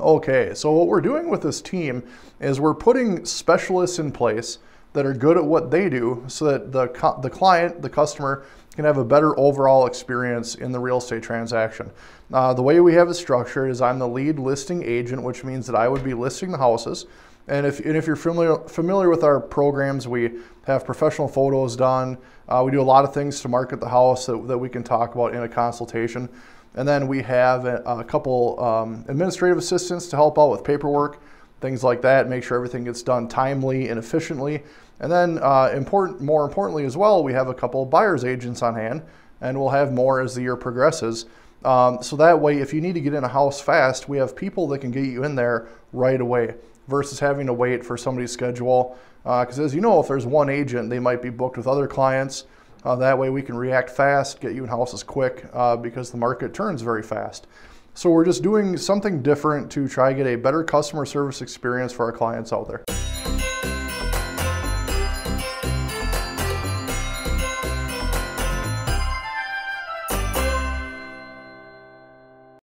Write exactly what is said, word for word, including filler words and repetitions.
Okay, so what we're doing with this team is we're putting specialists in place that are good at what they do so that the, the client, the customer, can have a better overall experience in the real estate transaction. Uh, the way we have it structured is I'm the lead listing agent, which means that I would be listing the houses. And if, and if you're familiar, familiar with our programs, we have professional photos done. Uh, we do a lot of things to market the house that, that we can talk about in a consultation. And then we have a, a couple um, administrative assistants to help out with paperwork, things like that, make sure everything gets done timely and efficiently. And then uh, important, more importantly as well, we have a couple of buyer's agents on hand, and we'll have more as the year progresses. Um, so that way, if you need to get in a house fast, we have people that can get you in there right away versus having to wait for somebody's schedule. Because uh, as you know, if there's one agent, they might be booked with other clients. Uh, that way we can react fast, get you in houses quick uh, because the market turns very fast. So we're just doing something different to try to get a better customer service experience for our clients out there.